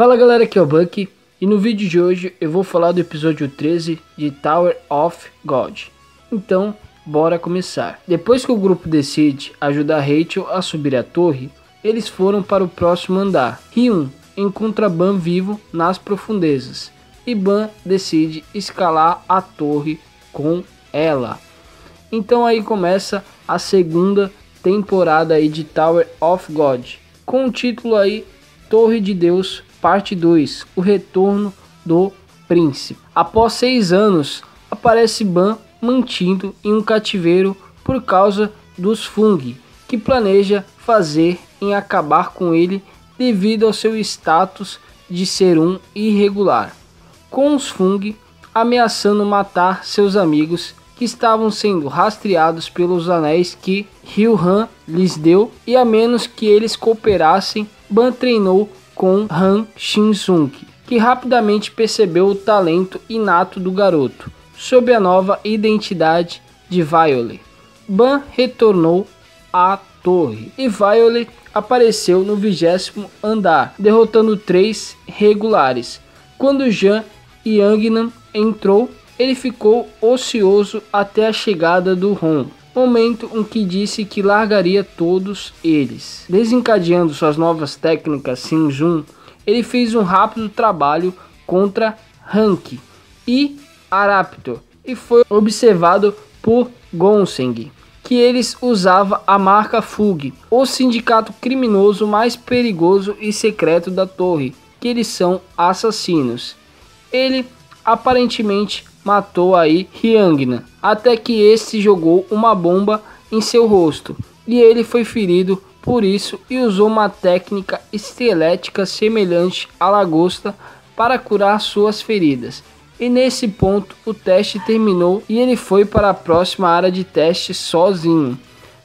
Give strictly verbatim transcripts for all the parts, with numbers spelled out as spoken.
Fala galera, aqui é o Bucky e no vídeo de hoje eu vou falar do episódio treze de Tower of God. Então, bora começar. Depois que o grupo decide ajudar Rachel a subir a torre, eles foram para o próximo andar. Hyun encontra Ban vivo nas profundezas e Ban decide escalar a torre com ela. Então aí começa a segunda temporada aí de Tower of God, com o título aí Torre de Deus parte dois, o retorno do príncipe. Após seis anos aparece Ban mantido em um cativeiro por causa dos Fung, que planeja fazer em acabar com ele devido ao seu status de ser um irregular, com os Fung ameaçando matar seus amigos que estavam sendo rastreados pelos anéis que Ryu Han lhes deu, e a menos que eles cooperassem, Ban treinou com Han Shin-sung, que rapidamente percebeu o talento inato do garoto. Sob a nova identidade de Violet, Ban retornou à torre e Violet apareceu no vigésimo andar, derrotando três regulares. Quando Jean Yangnam entrou, ele ficou ocioso até a chegada do Hong, momento em que disse que largaria todos eles. Desencadeando suas novas técnicas Shinjun, ele fez um rápido trabalho contra Hank e Araptor e foi observado por Gonseng, que eles usava a marca Fung, o sindicato criminoso mais perigoso e secreto da torre, que eles são assassinos. Ele aparentemente matou aí Hyangna, até que este jogou uma bomba em seu rosto e ele foi ferido por isso e usou uma técnica estelética semelhante à lagosta para curar suas feridas. E nesse ponto o teste terminou e ele foi para a próxima área de teste sozinho.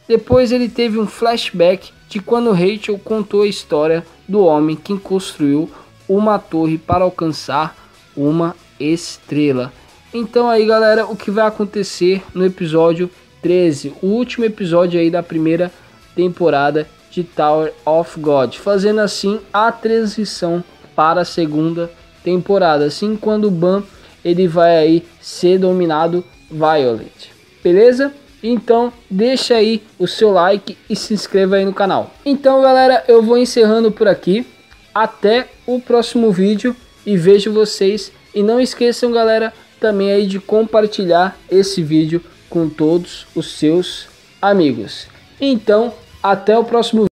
Depois ele teve um flashback de quando Rachel contou a história do homem que construiu uma torre para alcançar uma estrela. Então aí galera, o que vai acontecer no episódio treze, o último episódio aí da primeira temporada de Tower of God, fazendo assim a transição para a segunda temporada, assim quando o Ban ele vai aí ser dominado Violet, beleza? Então deixa aí o seu like e se inscreva aí no canal. Então galera, eu vou encerrando por aqui, até o próximo vídeo e vejo vocês, e não esqueçam galera também aí de compartilhar esse vídeo com todos os seus amigos. Então, até o próximo vídeo.